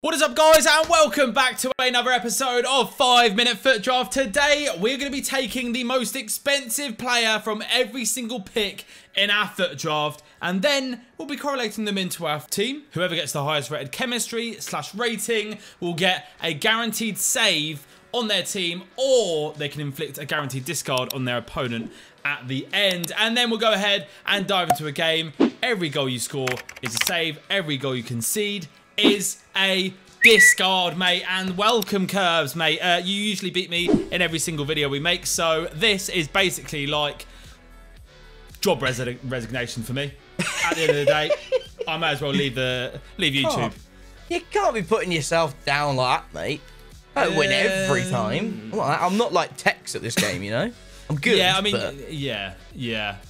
What is up, guys, and welcome back to another episode of 5 Minute FUT Draft. Today, we're going to be taking the most expensive player from every single pick in our FUT Draft, and then we'll be correlating them into our team. Whoever gets the highest rated chemistry / rating will get a guaranteed save on their team, or they can inflict a guaranteed discard on their opponent at the end. And then we'll go ahead and dive into a game. Every goal you score is a save. Every goal you concede is a discard, mate. And welcome, Curves, mate. You usually beat me in every single video we make, so this is basically like job resignation for me. At the end of the day, I may as well leave YouTube. Oh, you can't be putting yourself down like that, mate. I don't win every time. I'm not like Tex at this game, you know. I'm good. Yeah, I mean, but... yeah.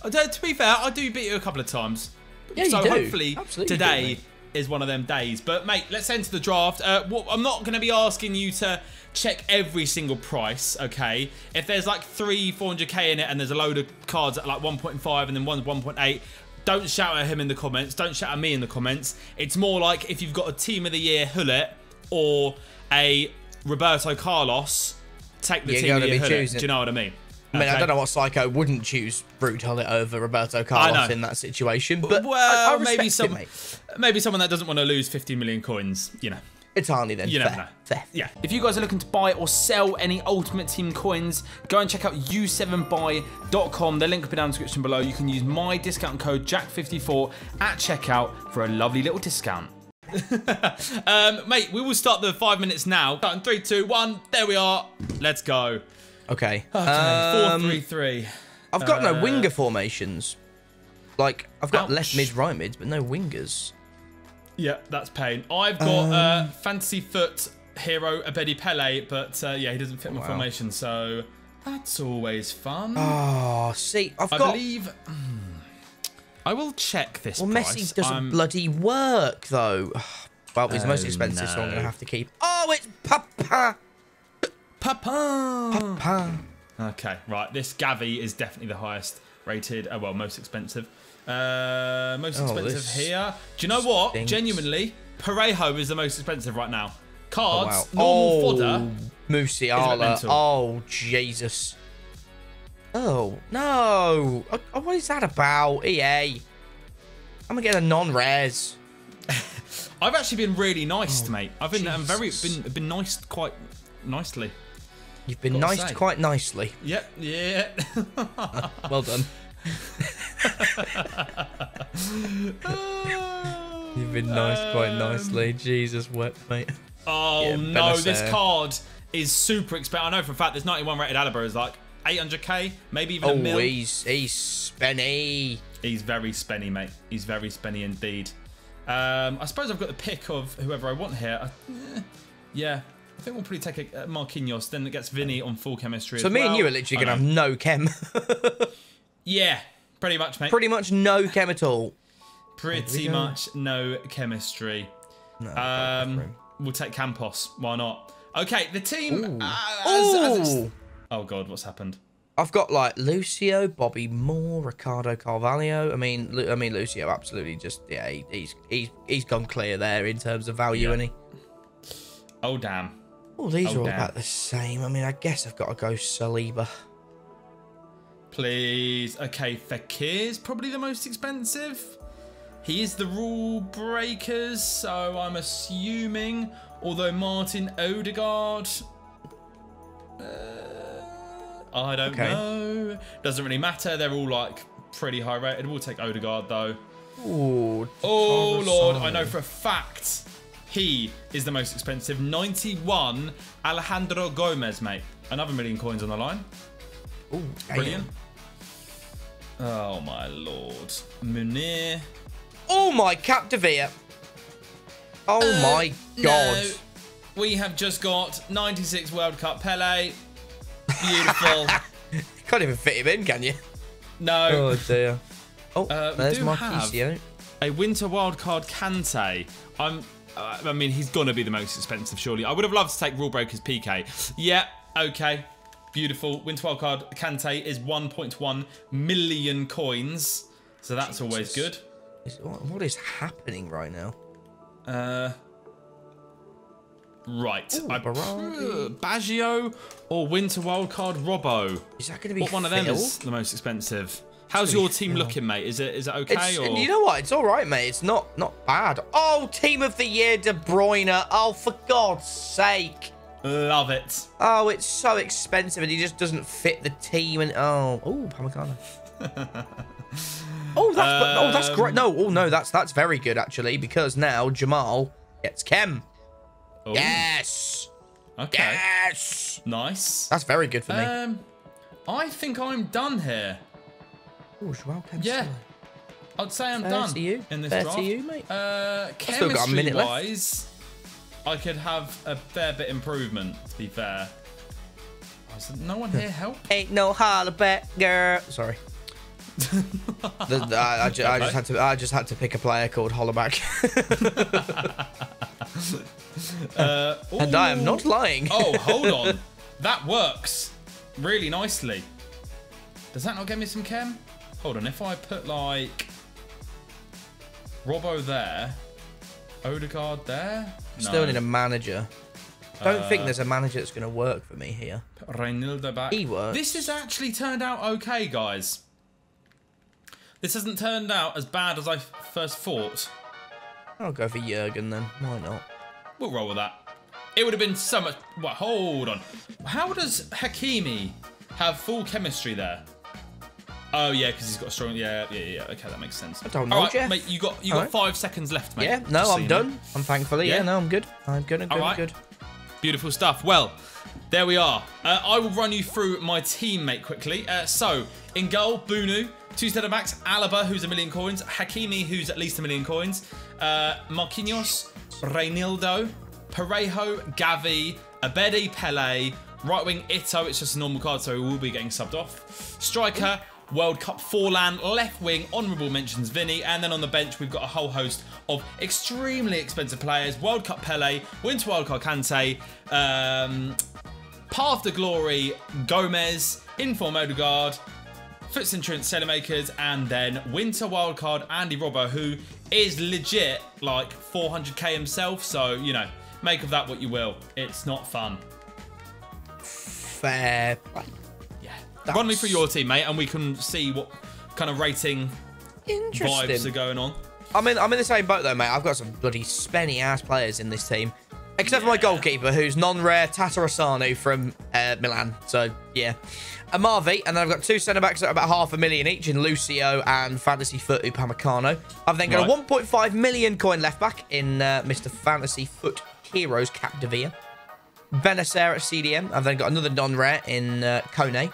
To be fair, I do beat you a couple of times. Yeah, so you do. Hopefully absolutely today is one of them days. But mate, let's enter the draft. I'm not going to be asking you to check every single price, okay? If there's like 300-400k in it and there's a load of cards at like 1.5 and then one's 1.8, don't shout at him in the comments. Don't shout at me in the comments. It's more like if you've got a team of the year Hullet or a Roberto Carlos, take the team of the year Hullet. Do you know what I mean? I mean, okay. I don't know what psycho wouldn't choose Brute Hullet over Roberto Carlos in that situation, but well, I respect maybe someone that doesn't want to lose 50 million coins, you know. It's hardly then. You never know. Fair. Yeah. If you guys are looking to buy or sell any Ultimate Team coins, go and check out u7buy.com. The link will be down in the description below. You can use my discount code Jack54 at checkout for a lovely little discount. Mate, we will start the 5 minutes now. Starting 3, 2, 1. There we are. Let's go. Okay. 4-3-3. I've got no winger formations. Like, I've got left mid, right mid, but no wingers. Yeah, that's pain. I've got fantasy foot hero Abedi Pele, but yeah, he doesn't fit my formation, so that's always fun. Oh, see, I believe. I will check this. Well, price. Messi doesn't bloody work though. Well, he's the most expensive, so I'm gonna have to keep. Oh, it's Papa. Papa. Okay, right. This Gavi is definitely the highest rated. Well, most expensive. Most expensive here. Do you know what? Stinks. Genuinely, Parejo is the most expensive right now. Cards, normal fodder. Musiala. Oh, Jesus. Oh, no. Oh, what is that about? EA. I'm going to get a non-res. I've actually been really nice, mate. I've been been nice quite... nicely. You've been nice quite nicely. Yep. Yeah. Well done. You've been nice quite nicely. Jesus wept, mate. Oh yeah, no, this card is super expensive. I know for a fact this 91 rated Alaba is like 800k, maybe even a mil. Oh, he's spenny. He's very spenny, mate. He's very spenny indeed. I suppose I've got the pick of whoever I want here. Yeah. I think we'll probably take a Marquinhos, then it gets Vinny on full chemistry. So me and you are literally going to have no chem. Yeah, pretty much, mate. Pretty much no chem at all. Pretty much no chemistry. No, we'll take Campos. Why not? Okay, the team. Oh, God, what's happened? I've got, like, Lucio, Bobby Moore, Ricardo Carvalho. I mean, Lucio absolutely just, yeah, he's gone clear there in terms of value, isn't he? Oh, damn. Well, these are all about the same. I mean, I guess I've got to go Saliba. Please. Okay, Fekir's probably the most expensive. He is the rule breakers, so I'm assuming. Although Martin Odegaard... I don't know. Doesn't really matter. They're all, like, pretty high rated. We'll take Odegaard, though. Ooh, oh, Lord. I know for a fact... he is the most expensive. 91, Alejandro Gomez, mate. Another million coins on the line. Ooh, brilliant. Oh, my Lord. Munir. Oh, my Capdevila. Oh, my God. No. We have just got 96 World Cup Pele. Beautiful. Can't even fit him in, can you? No. Oh, dear. Oh, there's Marquinhos. A winter wildcard Kante. I mean, he's going to be the most expensive, surely. I would have loved to take Rule Breakers PK. Yeah, okay. Beautiful. Win 12 card. Kante is 1.1 million coins. So that's always good. What is happening right now? Right. Ooh, Baggio or Winter Wildcard Robbo. Is that going to be What one of them is the most expensive? How's your team looking, mate? Is it okay? Or? You know what? It's all right, mate. It's not bad. Oh, team of the year, De Bruyne. Oh, for God's sake. Love it. Oh, it's so expensive, and he just doesn't fit the team. And oh, Upamecano. That's great. No, that's very good actually, because now Jamal gets Kem. Ooh. Yes. Okay. Yes. Nice. That's very good for me. I think I'm done here. Oh, Joao Kemp. Yeah. I'd say I'm done in this draft. You, mate. Chemistry-wise, I could have a fair bit improvement, to be fair. No one here help? Ain't no holler back, girl. Sorry. I just had to pick a player called Hollaback. And I am not lying. Oh, hold on. That works really nicely. Does that not get me some chem? Hold on. If I put like Robbo there, Odegaard there. No. Still need a manager. Don't think there's a manager that's going to work for me here. Reinildo back. He works. This has actually turned out okay, guys. This hasn't turned out as bad as I first thought. I'll go for Jurgen then. Why not? We'll roll with that. It would have been so much... Well, hold on. How does Hakimi have full chemistry there? Oh, yeah, because he's got a strong... Yeah. Okay, that makes sense. I don't know, right, Jeff. Mate, you got 5 seconds left, mate. Yeah, no, I'm done. I'm thankfully... Yeah, no, I'm good. I'm good. Beautiful stuff. Well, there we are. I will run you through my team, mate, quickly. So, in goal, Bunu. Two centre backs, Alaba, who's £1 million coins, Hakimi, who's at least £1 million coins, Marquinhos, Reinildo, Parejo, Gavi, Abedi Pele, right wing Ito, it's just a normal card, so he will be getting subbed off. Striker, World Cup Forlan, left wing, honourable mentions Vinny, and then on the bench we've got a whole host of extremely expensive players, World Cup Pele, Winter World Cup Kante, Path to Glory, Gomez, Inform Odegaard, Foots Insurance Sellermakers, and then Winter Wildcard Andy Robbo, who is legit like 400k himself. So, you know, make of that what you will. It's not fun. Fair play. Yeah. Run me for your team, mate, and we can see what kind of rating vibes are going on. I'm in the same boat, though, mate. I've got some bloody spenny-ass players in this team. Except for my goalkeeper, who's non-rare Tatarasanu from Milan. So, yeah. Amavi, and then I've got two centre-backs at about £500,000 each in Lucio and Fantasy Foot Upamecano. I've then got a 1.5 million coin left-back in Mr. Fantasy Foot Heroes Capdevila. Benacer at CDM. I've then got another non-rare in Kone.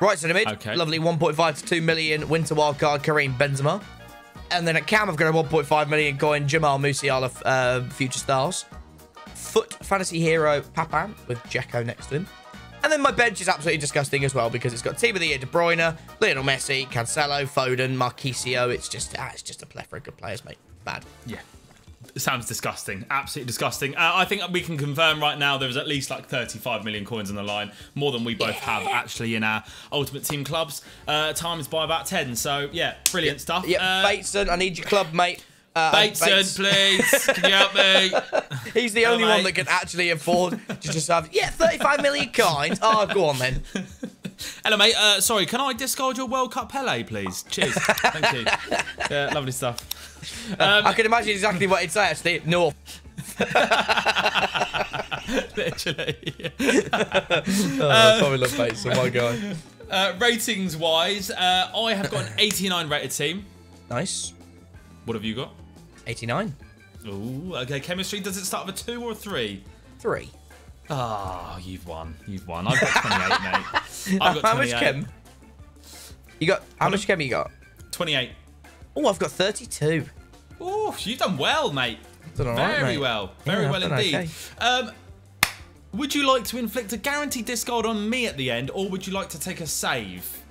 Right centre mid, lovely 1.5 to 2 million Winter Wildcard Karim Benzema. And then at Cam, I've got a 1.5 million coin Jamal Musiala Future Stars. Foot Fantasy Hero Papa with Jekko next to him. And then my bench is absolutely disgusting as well, because it's got Team of the Year De Bruyne, Lionel Messi, Cancelo, Foden, Marquisio. It's just a plethora of good players, mate. Bad. Yeah. It sounds disgusting. Absolutely disgusting. I think we can confirm right now there is at least like 35 million coins on the line, more than we both have actually in our Ultimate Team clubs. Times by about 10. So, yeah, brilliant stuff. Yeah, Bateson, I need your club, mate. Bateson, please, can you help me? He's the only one that can actually afford to just have, 35 million coins. Oh, go on then. Hello, mate. Sorry, can I discard your World Cup Pele, please? Cheers. Thank you. Yeah, lovely stuff. I can imagine exactly what he'd say, actually. No. Literally. I probably love Bateson, my guy. Ratings-wise, I have got an 89 rated team. Nice. What have you got? 89. Ooh, okay. Chemistry, does it start with a 2 or a 3? 3. Ah, you've won. You've won. I've got 28, mate. I've got 28. How much chem? You got, how much chem you got? 28. Oh, I've got 32. Oh, you've done well, mate. Very well indeed. Okay. Would you like to inflict a guaranteed discard on me at the end, or would you like to take a save?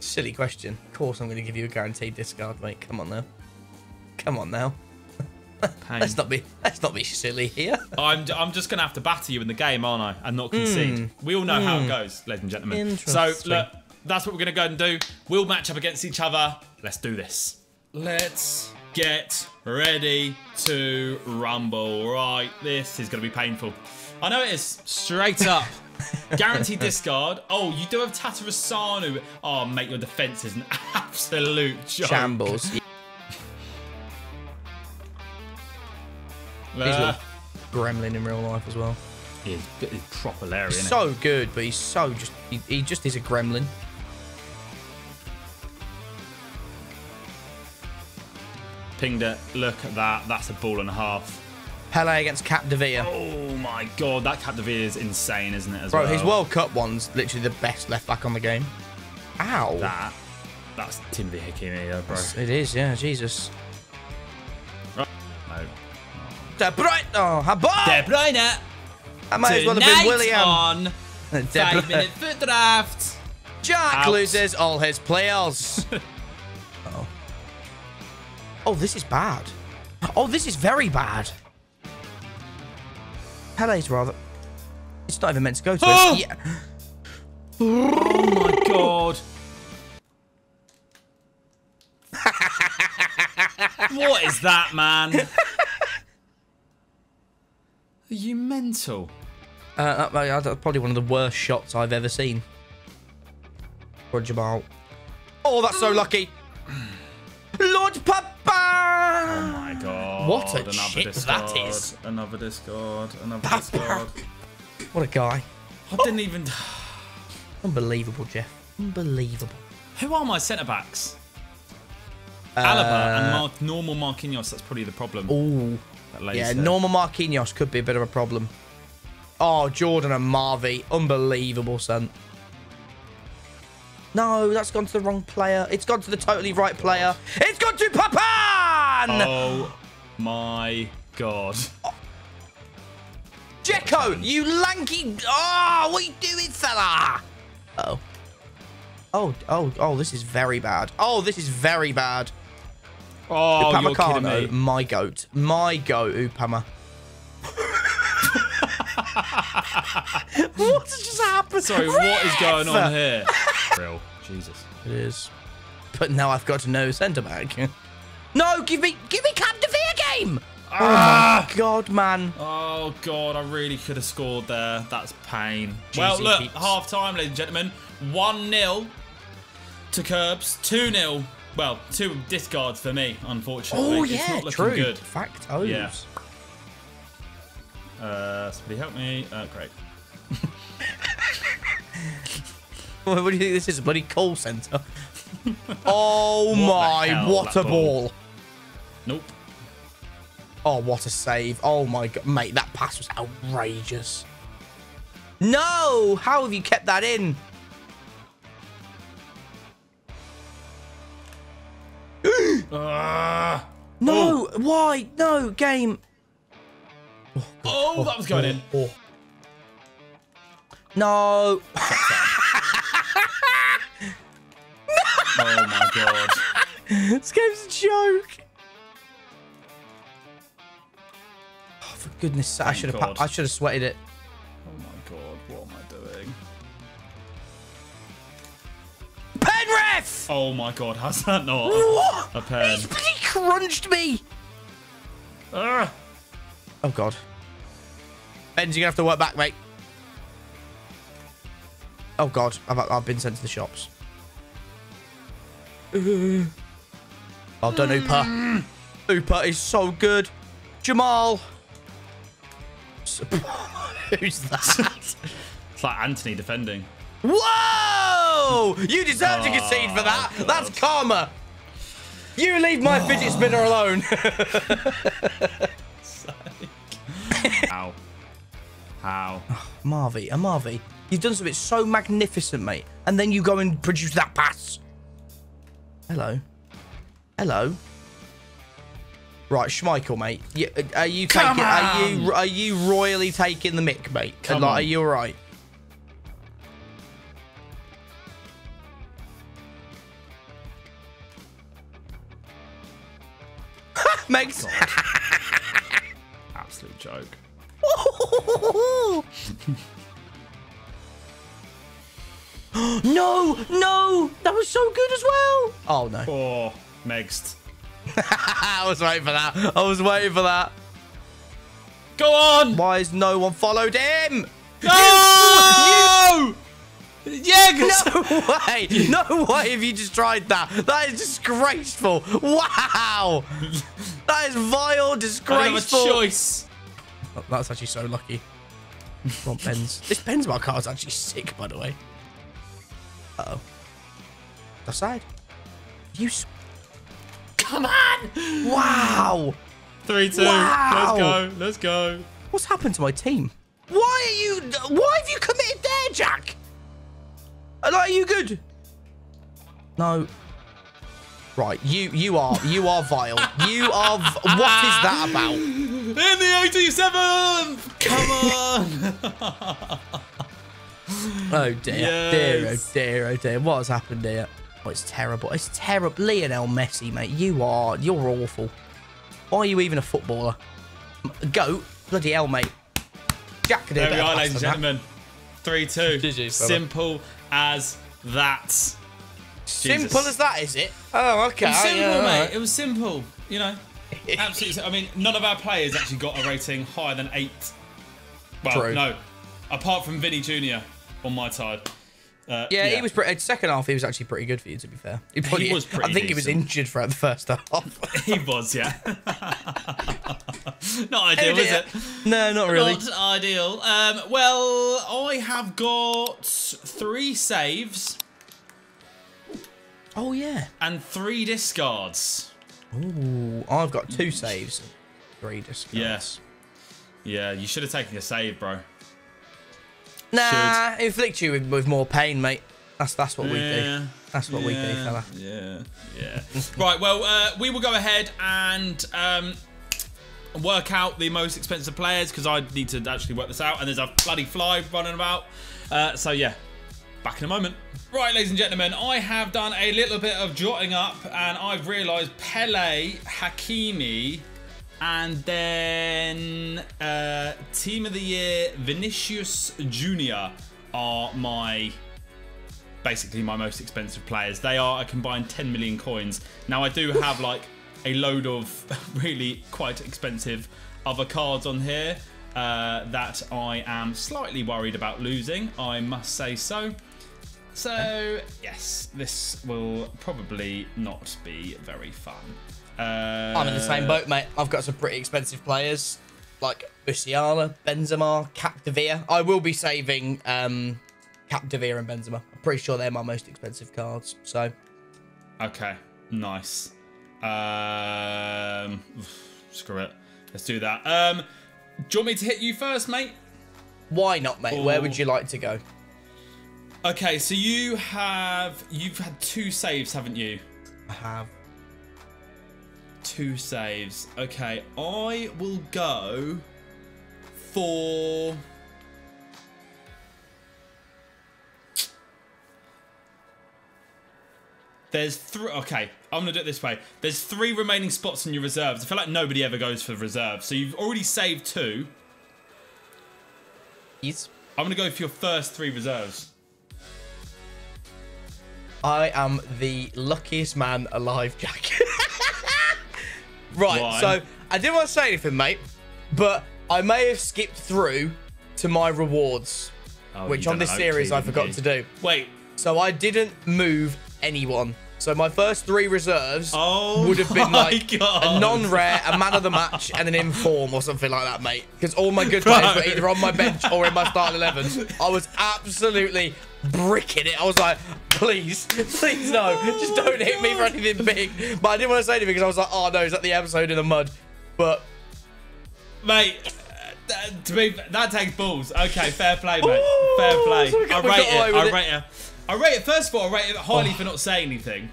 Silly question. Of course I'm going to give you a guaranteed discard, mate. Come on now. Come on now. Let's not be silly here. I'm just gonna have to batter you in the game, aren't I? And not concede. We all know how it goes, ladies and gentlemen. So look, that's what we're gonna go and do. We'll match up against each other. Let's do this. Let's Get ready to rumble. Right, this is going to be painful. I know it is. Straight up. Guaranteed discard. Oh, you do have Tatarasanu. Oh, mate, your defence is an absolute joke. Shambles. Gremlin in real life as well. He's proper Larry, isn't he? So good, but he's so just... He just is a gremlin. Pinged it. Look at that. That's a ball and a half. Pele against Capdevila. Oh my god, that Capdevila is insane, isn't it? As well, his World Cup one's literally the best left back on the game. Ow. That's Tim V. Hakimi, yeah, bro. It is, yeah, Jesus. Right. No. De Bruyne. Oh, how about? De Bruyne. That might as well have been William. On 5 Minute FUT Draft. Jack loses all his players. Uh-oh. Oh, this is bad. Oh, this is very bad. Pele's rather... It's not even meant to go to this. Yeah. Oh, my God. What is that, man? Are you mental? That's probably one of the worst shots I've ever seen. For Jamal. Oh, that's so lucky. Lord Papa! Oh, my God. What a chip that is. Another discard. Another discard. What a guy. I didn't even... Unbelievable, Jeff. Unbelievable. Who are my centre-backs? Alaba and normal Marquinhos. That's probably the problem. Ooh. Yeah, normal Marquinhos could be a bit of a problem. Oh, Jordan and Marvy. Unbelievable, son. No, that's gone to the wrong player. It's gone to the totally right player. It's gone to Papan! Oh, my God. Oh. Jekko, you lanky... Oh, what are you doing, Salah? Uh-oh. Oh, this is very bad. Oh, this is very bad. Oh, Upamecano, you're my goat. My goat, Upama. What just happened? Sorry, what is going on here? Real. Jesus. It is. But now I've got no centre back. No, give me Capdevila game! Oh my God, man. Oh God, I really could have scored there. That's pain. Cheesy well, look, peeps. Half time, ladies and gentlemen. 1-0 to Curbs, 2-0. Well, 2 discards for me, unfortunately. Oh yeah, it's not looking good. Factos. Yeah. Somebody help me. Great. What do you think this is? A bloody call centre. Oh my, what a ball. Nope. Oh, what a save. Oh my God, mate, that pass was outrageous. No, how have you kept that in? No, why? No, game. Oh, that was going in. No. Oh my God. This game's a joke. Oh, for goodness sake, I should have sweated it. Oh my God, what am I doing? Pen ref! Oh my God, how's that not a pen? He crunched me. Oh God. Benz, you're gonna have to work back, mate. Oh God, I've been sent to the shops. Well done, Upa. Upa is so good. Jamal. Who's that? It's like Anthony defending. Whoa! You deserve to concede for that. God. That's karma. You leave my fidget spinner alone. Ow. How? Oh, Marvy. You've done something so magnificent, mate. And then you go and produce that pass. Hello. Hello. Right, Schmeichel, mate. Are you royally taking the mick, mate? Come on. Are you all right? Makes absolute joke. No, that was so good as well. Oh no. Oh, next. I was waiting for that. I was waiting for that. Go on. Why has no one followed him? No! Yeah, no way. No way have you just tried that. That is disgraceful. Wow. That is vile, disgraceful. I don't have a choice. That's actually so lucky. Come on, Benz. This Benzema car is actually sick, by the way. Uh-oh. Left side. You... Come on! Wow! 3-2. Wow. Let's go. Let's go. What's happened to my team? Why are you... Why have you committed there, Jack? Are you good? No. Right. You are vile. You are... What is that about? In the 87th! Come on! Oh, dear. Yes. Dear, oh, dear, oh, dear. What has happened here? Oh, it's terrible. It's terrible. Lionel Messi, mate. You're awful. Why are you even a footballer? Goat. Bloody hell, mate. Jack can do a better pass than that. There we are, ladies and gentlemen. 3-2. Simple as that. Simple as that, is it? Oh, okay. It was simple, mate. It was simple. You know, absolutely. I mean, none of our players actually got a rating higher than 8. Well, true. No. Apart from Vinny Jr. on my side. He was pretty. Second half, he was actually pretty good for you, to be fair. He was pretty decent. He was injured throughout the first half. He was, yeah. Not ideal, is it? No, not really. Not ideal. Well, I have got 3 saves. Oh, yeah. And 3 discards. Ooh, I've got 2 saves. 3 discards. Yes. Yeah, you should have taken a save, bro. Nah, inflict you with more pain, mate. That's what we do. That's what we do, fella. Yeah. Right, well, we will go ahead and work out the most expensive players, because I need to actually work this out, and there's a bloody fly running about. So, yeah, back in a moment. Right, ladies and gentlemen, I have done a little bit of jotting up, and I've realised Pele, Hakimi... And then Team of the Year, Vinicius Jr. are basically my most expensive players. They are a combined 10 million coins. Now I do have like a load of really quite expensive other cards on here that I am slightly worried about losing. I must say so. So yes, this will probably not be very fun. I'm in the same boat, mate. I've got some pretty expensive players like Musiala, Benzema, Capdevila. I will be saving Capdevila and Benzema. I'm pretty sure they're my most expensive cards. So, okay, nice. Screw it. Let's do that. Do you want me to hit you first, mate? Why not, mate? Or... Where would you like to go? Okay, so you've had 2 saves, haven't you? I have. 2 saves. Okay, I will go for... There's 3... Okay, I'm going to do it this way. There's 3 remaining spots in your reserves. I feel like nobody ever goes for the reserves. So you've already saved 2. Yes. I'm going to go for your first 3 reserves. I am the luckiest man alive, Jack. Right, so I didn't want to say anything, mate, but I may have skipped through to my rewards, which on this series I forgot to do. Wait. So I didn't move anyone. So my first 3 reserves would have been like a non-rare, a man of the match, and an inform or something like that, mate. Because all my good players were either on my bench or in my starting 11. I was absolutely bricking it. I was like, please no, just don't hit me for anything big. But I didn't want to say anything because I was like, oh no, is that the episode in the mud? But mate, that takes balls. Okay, fair play, mate. Ooh, fair play. I rate it. I rate it. First of all, I rate it highly for not saying anything.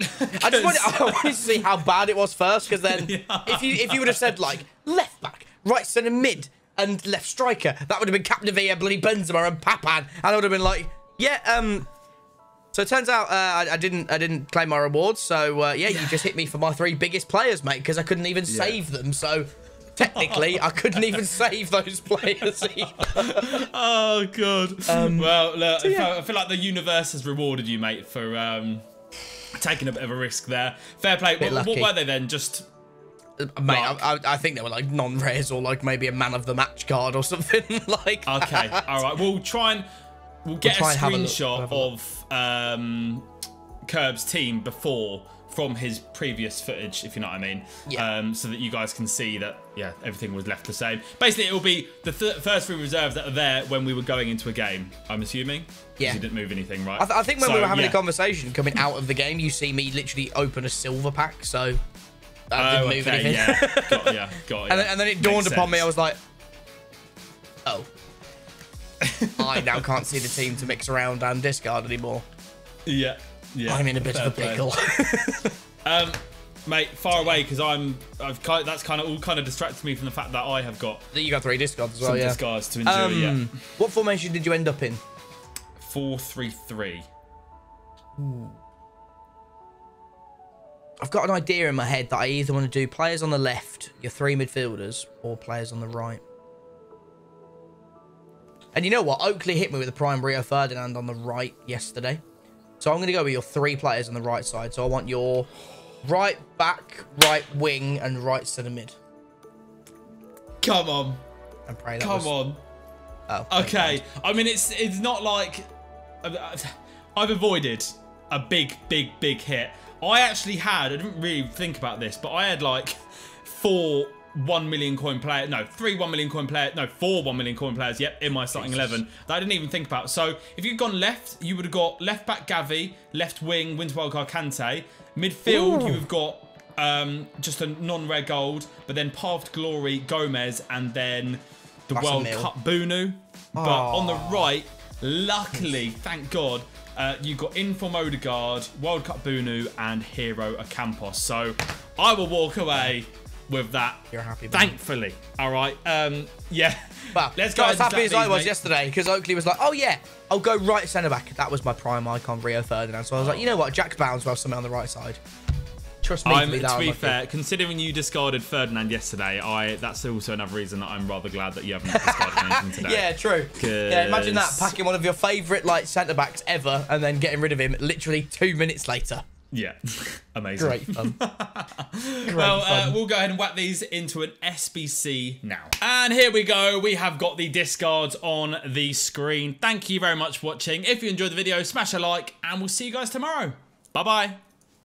I wanted to see how bad it was first, because then if you would have said like left back, right centre mid, and left striker, that would have been Capdevila, bloody Benzema, and Papa, and I would have been like, yeah. So it turns out I didn't claim my rewards. So you just hit me for my 3 biggest players, mate, because I couldn't even save them. So. Technically, I couldn't even save those players either. Oh, God. Well, look, I feel like the universe has rewarded you, mate, for taking a bit of a risk there. Fair play. What were they then? Just... Mate, I think they were like non-rares or like maybe a man of the match card or something like that. Okay, all right. We'll try and... We'll get a screenshot of Curb's team before from his previous footage, if you know what I mean. Yeah. So that you guys can see that, yeah, everything was left the same. Basically, it will be the first three reserves that are there when we were going into a game, I'm assuming. Yeah. You didn't move anything, right? I think when we were having a conversation coming out of the game, you see me literally open a silver pack, so that didn't move anything. Yeah. Got it. And then it dawned upon me, I was like, oh. I now can't see the team to mix around and discard anymore. Yeah, yeah. I'm in a bit of a pickle. Mate, far away because that's kind of all kind of distracted me from the fact that I have got. You got three discards as well, yeah. Discards to enjoy. Yeah. What formation did you end up in? 4-3-3. I've got an idea in my head that I either want to do players on the left, your three midfielders, or players on the right. And you know what? Oakley hit me with a prime Rio Ferdinand on the right yesterday. So I'm going to go with your three players on the right side. So I want your right back, right wing, and right centre mid. Come on. And pray that Come on. Oh, okay. I mean, it's not like... I've avoided a big hit. I didn't really think about this, but I had like 3 1 million coin players, no, 4 1 million coin players, yep, in my starting 11 that I didn't even think about. So if you'd gone left, you would have got left back Gavi, left wing Winter Wildcard Kante, midfield you've got just a non-rare gold, but then Path to Glory Gomez, and then the World Cup Bunu. But on the right, luckily, thank God, you've got Inform Odegaard, World Cup Bunu, and Hero Campos. So I will walk away with that. You're happy, man. Thankfully. All right. Yeah. Well, let's go. As happy as I was yesterday, because Oakley was like, oh yeah, I'll go right centre back. That was my prime icon, Rio Ferdinand. So I was like, you know what? Jack Bounds will have something on the right side. Trust me. To be fair, considering you discarded Ferdinand yesterday, that's also another reason that I'm rather glad that you haven't discarded anything today. Yeah, true. Yeah, imagine that, packing one of your favourite centre backs ever and then getting rid of him literally 2 minutes later. Yeah, amazing. Great fun. We'll go ahead and whack these into an SBC now. And here we go. We have got the discards on the screen. Thank you very much for watching. If you enjoyed the video, smash a like, and we'll see you guys tomorrow. Bye-bye.